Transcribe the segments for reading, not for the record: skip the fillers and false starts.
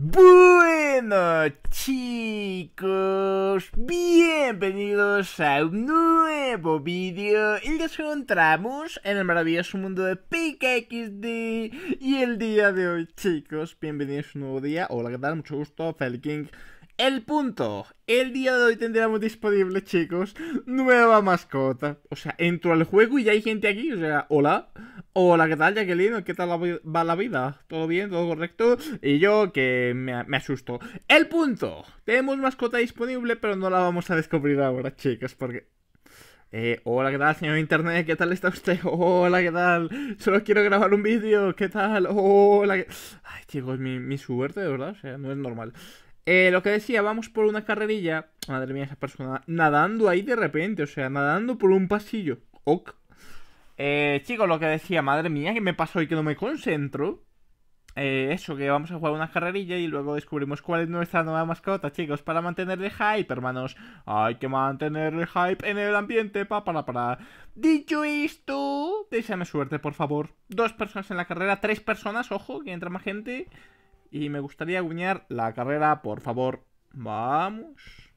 Bueno chicos, bienvenidos a un nuevo vídeo y nos encontramos en el maravilloso mundo de FeliKing. Y el día de hoy chicos, bienvenidos a un nuevo día, hola que tal, mucho gusto, FeliKing. El punto, el día de hoy tendremos disponible chicos, nueva mascota. O sea, entro al juego y ya hay gente aquí, o sea, hola. Hola, ¿qué tal, Jacqueline? ¿Qué tal va la vida? ¿Todo bien? ¿Todo correcto? Y yo que me asusto. El punto. Tenemos mascota disponible, pero no la vamos a descubrir ahora, chicas, porque... hola, ¿qué tal, señor Internet? ¿Qué tal está usted? Hola, ¿qué tal? Solo quiero grabar un vídeo. ¿Qué tal? Hola, ¿qué...? Ay, chicos, mi suerte, de verdad, o sea, no es normal. Lo que decía, vamos por una carrerilla. Madre mía, esa persona nadando ahí de repente, o sea, nadando por un pasillo. Ok. Chicos, lo que decía, madre mía, que me pasó y que no me concentro. Eso, que vamos a jugar una carrerilla y luego descubrimos cuál es nuestra nueva mascota, chicos, para mantener el hype, hermanos. Hay que mantener el hype en el ambiente, para. Dicho esto, deséame suerte, por favor. 2 personas en la carrera, 3 personas, ojo, que entra más gente. Y me gustaría guiñar la carrera, por favor. Vamos.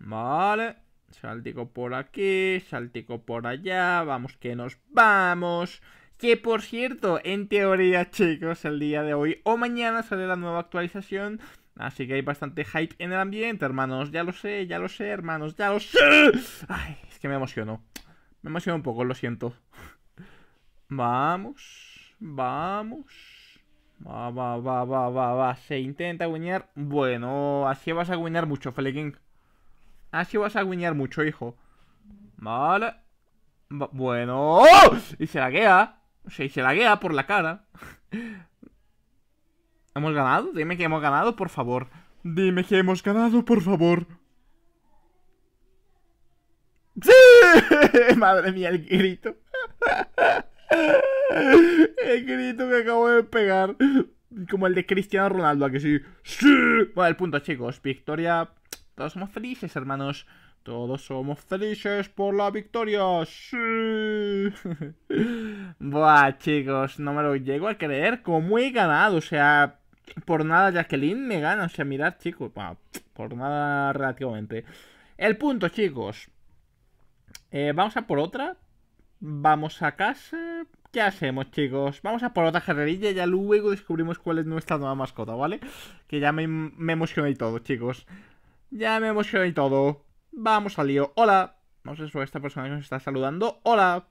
Vale. Saltico por aquí, saltico por allá, vamos que nos vamos. Que por cierto, en teoría chicos, el día de hoy o mañana sale la nueva actualización. Así que hay bastante hype en el ambiente, hermanos, ya lo sé, hermanos, ya lo sé. Ay, es que me emociono un poco, lo siento. Vamos, vamos. Va, se intenta guiñar. Bueno, así vas a guiñar mucho, FeliKing. Así vas a guiñar mucho, hijo. Vale. Bueno. ¡Oh! Y se laguea. O sea, y se laguea por la cara. ¿Hemos ganado? Dime que hemos ganado, por favor. Dime que hemos ganado, por favor. ¡Sí! Madre mía, el grito. El grito que acabo de pegar. Como el de Cristiano Ronaldo, ¿a que sí? ¡Sí! Vale, el punto, chicos. Victoria... Todos somos felices, hermanos. Todos somos felices por la victoria. ¡Sí! Buah, chicos, no me lo llego a creer. Como he ganado, o sea... Por nada Jacqueline me gana, o sea, mirad, chicos. Bueno, por nada relativamente. El punto, chicos. Vamos a por otra. Vamos a casa... ¿Qué hacemos, chicos? Vamos a por otra carrerilla y ya luego descubrimos cuál es nuestra nueva mascota, ¿vale? Que ya me emocioné y todo, chicos. Ya me emocioné y todo. Vamos al lío. Hola. No sé si esta persona que nos está saludando. Hola.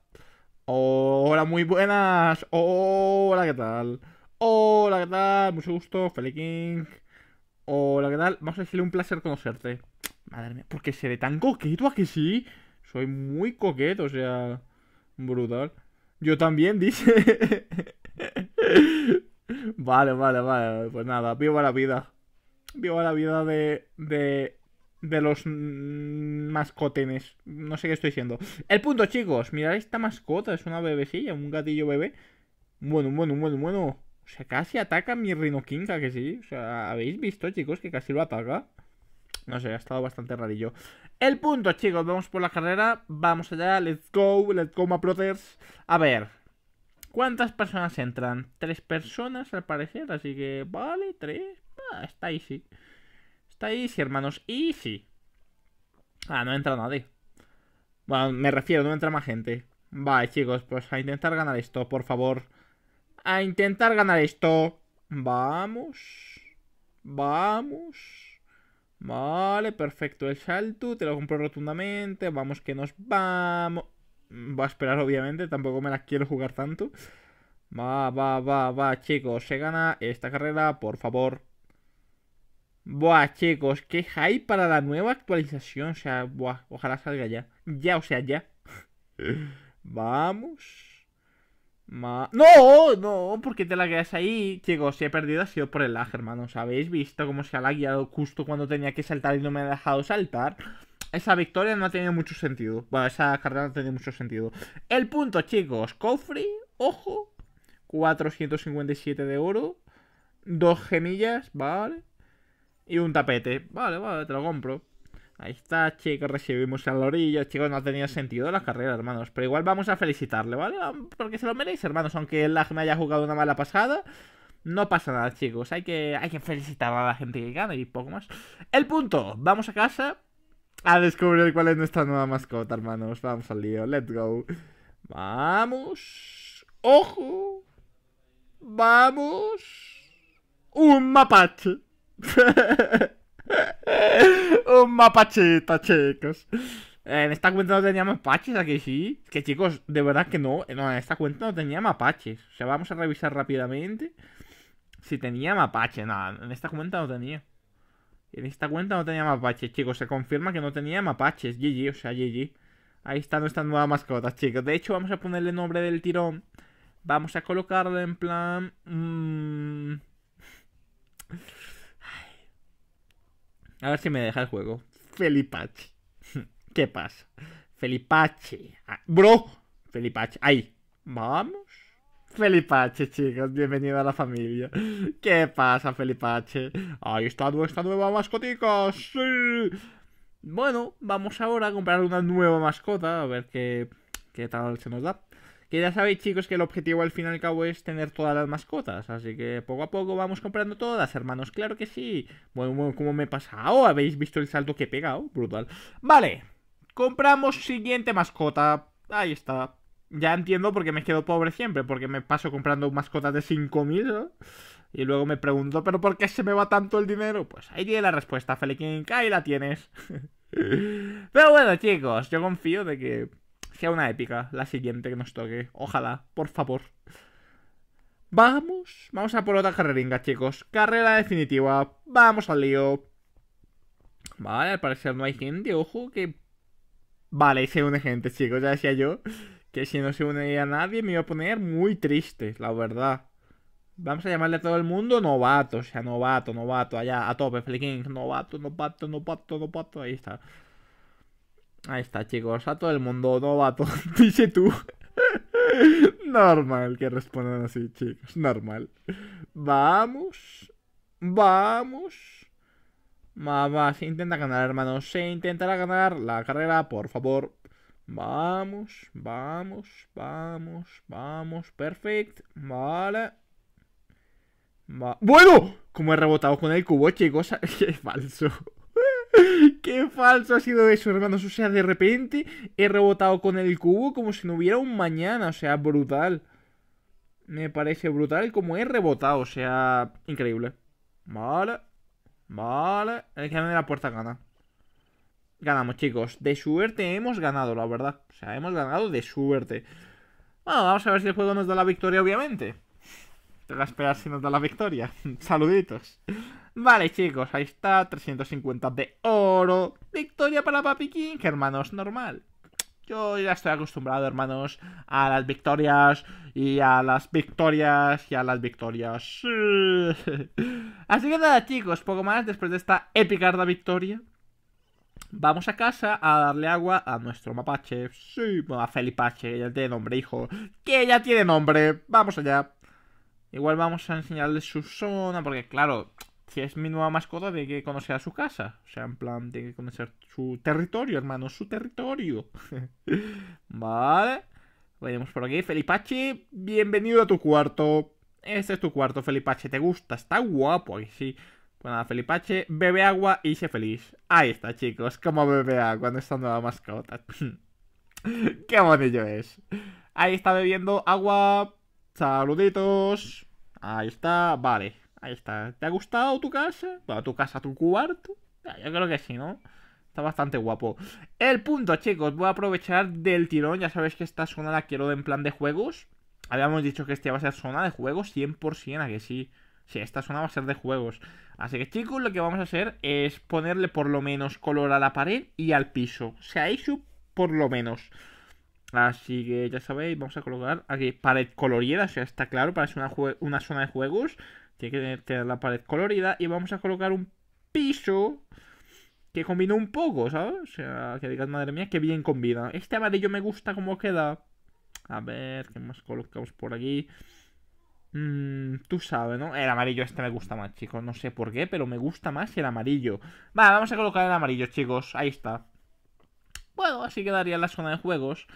Hola, muy buenas. Hola, ¿qué tal? Hola, ¿qué tal? Mucho gusto, FeliKing. Hola, ¿qué tal? Vamos a decirle un placer conocerte. Madre mía, ¿por qué seré tan coqueto? ¿A que sí? Soy muy coqueto, o sea... Brutal. Yo también, dice. Vale. Pues nada, viva la vida. Viva la vida de los mascotenes. No sé qué estoy diciendo. El punto, chicos. Mirad esta mascota. Es una bebecilla, un gatillo bebé. Bueno. O sea, casi ataca a mi FeliKing, que sí. O sea, ¿habéis visto, chicos? Que casi lo ataca. No sé, ha estado bastante rarillo. El punto, chicos. Vamos por la carrera. Vamos allá. Let's go, my brothers. A ver. ¿Cuántas personas entran? 3 personas, al parecer. Así que, vale, 3. Ah, está easy. Está easy, hermanos. Easy. Ah, no entra nadie. Bueno, me refiero, no entra más gente. Vale, chicos, pues a intentar ganar esto, por favor. A intentar ganar esto. Vamos. Vamos. Vale, perfecto el salto, te lo compro rotundamente, vamos que nos vamos. Voy a esperar obviamente, tampoco me las quiero jugar tanto. Va, chicos, se gana esta carrera, por favor. Buah, chicos, qué hype para la nueva actualización, o sea, buah, ojalá salga ya. Ya, o sea, ya. Vamos. No, porque te la quedas ahí. Chicos, si he perdido ha sido por el lag, hermanos. ¿Habéis visto cómo se ha lagueado justo cuando tenía que saltar y no me ha dejado saltar? Esa victoria no ha tenido mucho sentido. Bueno, esa carrera no ha tenido mucho sentido. El punto, chicos, cofre, ojo, 457 de oro, 2 gemillas, vale. Y un tapete, vale, te lo compro. Ahí está, chicos, recibimos a la orilla. Chicos, no ha tenido sentido la carrera, hermanos. Pero igual vamos a felicitarle, ¿vale? Porque se lo merece, hermanos. Aunque el lag me haya jugado una mala pasada, No pasa nada, chicos. Hay que felicitar a la gente que gana y poco más. El punto. Vamos a casa a descubrir cuál es nuestra nueva mascota, hermanos. Vamos al lío. Let's go. Vamos. Ojo. Vamos. Un mapache. Un mapachito, chicos. En esta cuenta no tenía mapaches, ¿a que sí? Es que, chicos, de verdad que no. No, en esta cuenta no tenía mapaches. O sea, vamos a revisar rápidamente si tenía mapache. Nada, en esta cuenta no tenía. En esta cuenta no tenía mapaches, chicos. Se confirma que no tenía mapaches. GG, o sea, GG. Ahí está nuestra nueva mascota, chicos. De hecho, vamos a ponerle nombre del tirón. Vamos a colocarle en plan... A ver si me deja el juego. Felipache. ¿Qué pasa? Felipache. Ah, bro. Felipache. Ahí. Vamos. Felipache, chicos. Bienvenido a la familia. ¿Qué pasa, Felipache? Ahí está nuestra nueva mascotica. Sí. Bueno, vamos ahora a comprar una nueva mascota. A ver qué tal se nos da. Que ya sabéis, chicos, que el objetivo al fin y al cabo es tener todas las mascotas. Así que poco a poco vamos comprando todas, hermanos. Claro que sí. Bueno, ¿cómo me he pasado? ¿Habéis visto el salto que he pegado? Brutal. Vale. Compramos siguiente mascota. Ahí está. Ya entiendo por qué me quedo pobre siempre. Porque me paso comprando mascotas de 5000, ¿no? Y luego me pregunto, ¿pero por qué se me va tanto el dinero? Pues ahí tiene la respuesta, FeliKing. Ahí la tienes. Pero bueno, chicos, yo confío de que sea una épica la siguiente que nos toque. Ojalá, por favor. Vamos a por otra carreringa, chicos. Carrera definitiva. Vamos al lío. Vale, al parecer no hay gente. Ojo que... Vale, se une gente, chicos. Ya decía yo que si no se une a nadie me iba a poner muy triste, la verdad. Vamos a llamarle a todo el mundo novato. O sea, novato, novato. Allá, a tope, FeliKing. Novato, novato, novato, novato. Ahí está. Ahí está, chicos. A todo el mundo novato. Dice tú. Normal que respondan así, chicos. Normal. Vamos. Vamos. Mamá, se intenta ganar, hermanos. Se intentará ganar la carrera, por favor. Vamos, vamos, vamos, vamos. Perfecto. Vale. ¡Bueno! Como he rebotado con el cubo, chicos. ¡Qué falso! ¡Qué falso ha sido eso, hermanos! O sea, de repente he rebotado con el cubo como si no hubiera un mañana. O sea, brutal. Me parece brutal como he rebotado. O sea, increíble. Vale. Vale, el que abre la puerta gana. Ganamos, chicos. De suerte hemos ganado, la verdad. O sea, hemos ganado de suerte. Bueno, vamos a ver si el juego nos da la victoria, obviamente. Tengo que esperar si nos da la victoria. Saluditos. Vale, chicos, ahí está. 350 de oro. Victoria para FeliKing, hermanos, normal. Yo ya estoy acostumbrado, hermanos, a las victorias y a las victorias y a las victorias. Así que nada, chicos, poco más después de esta épica victoria. Vamos a casa a darle agua a nuestro mapache. Sí, bueno, a Felipache, ya tiene nombre, hijo. Que ya tiene nombre. Vamos allá. Igual vamos a enseñarle su zona, porque claro, si es mi nueva mascota tiene que conocer a su casa. O sea, en plan, tiene que conocer su territorio, hermano. Su territorio. Vale. Venimos por aquí. Felipache, bienvenido a tu cuarto. Este es tu cuarto, Felipache. ¿Te gusta? Está guapo aquí, sí. Pues nada, Felipache, bebe agua y sé feliz. Ahí está, chicos. Como bebe agua nuestra nueva mascota. Qué bonito es. Ahí está bebiendo agua. Saluditos. Ahí está. Vale. Ahí está. ¿Te ha gustado tu casa? Bueno, tu casa, tu cuarto. Yo creo que sí, ¿no? Está bastante guapo. El punto, chicos. Voy a aprovechar del tirón. Ya sabéis que esta zona la quiero en plan de juegos. Habíamos dicho que esta va a ser zona de juegos 100%, ¿a que sí? Sí, esta zona va a ser de juegos. Así que, chicos, lo que vamos a hacer es ponerle por lo menos color a la pared y al piso. O sea, eso por lo menos. Así que, ya sabéis, vamos a colocar aquí pared colorida. O sea, está claro, parece una zona de juegos. Tiene que tener la pared colorida. Y vamos a colocar un piso que combine un poco, ¿sabes? O sea, que digas, madre mía, que bien combina. Este amarillo me gusta como queda. A ver, ¿qué más colocamos por aquí? Tú sabes, ¿no? El amarillo este me gusta más, chicos. No sé por qué, pero me gusta más el amarillo. Vale, vamos a colocar el amarillo, chicos. Ahí está. Bueno, así quedaría la zona de juegos.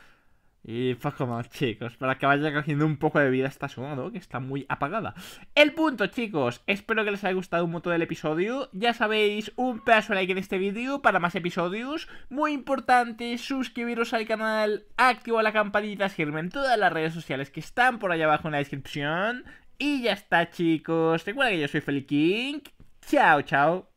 Y poco más, chicos, para que vaya cogiendo un poco de vida esta zona, ¿no? Que está muy apagada. El punto, chicos, espero que les haya gustado un montón el episodio. Ya sabéis, un pedazo de like en este vídeo para más episodios. Muy importante, suscribiros al canal, activar la campanita, seguirme en todas las redes sociales que están por allá abajo en la descripción. Y ya está, chicos. Recuerda que yo soy FeliKing. Chao, chao.